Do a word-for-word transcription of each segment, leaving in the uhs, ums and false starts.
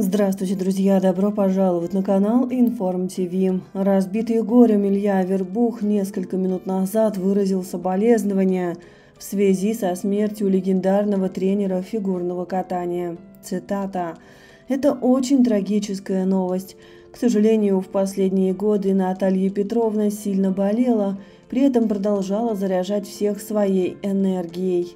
Здравствуйте, друзья! Добро пожаловать на канал InformTV. Разбитый горем Илья Авербух несколько минут назад выразил соболезнования в связи со смертью легендарного тренера фигурного катания. Цитата. «Это очень трагическая новость. К сожалению, в последние годы Наталья Петровна сильно болела, при этом продолжала заряжать всех своей энергией.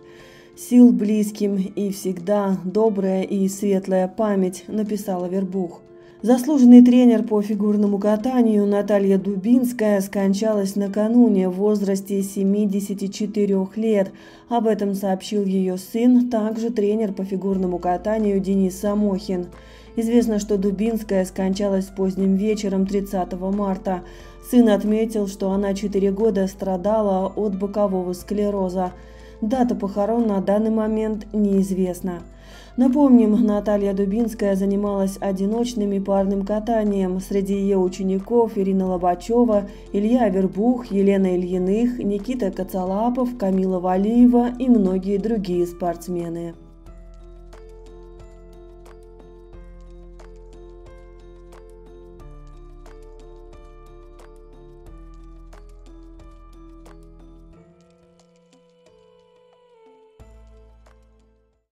Сил близким и всегда добрая и светлая память», – написала Авербух. Заслуженный тренер по фигурному катанию Наталья Дубинская скончалась накануне в возрасте семидесяти четырёх лет. Об этом сообщил ее сын, также тренер по фигурному катанию Денис Самохин. Известно, что Дубинская скончалась поздним вечером тридцатого марта. Сын отметил, что она четыре года страдала от бокового склероза. Дата похорон на данный момент неизвестна. Напомним, Наталья Дубинская занималась одиночным и парным катанием. Среди ее учеников Ирина Лобачева, Илья Авербух, Елена Ильиных, Никита Кацалапов, Камила Валиева и многие другие спортсмены.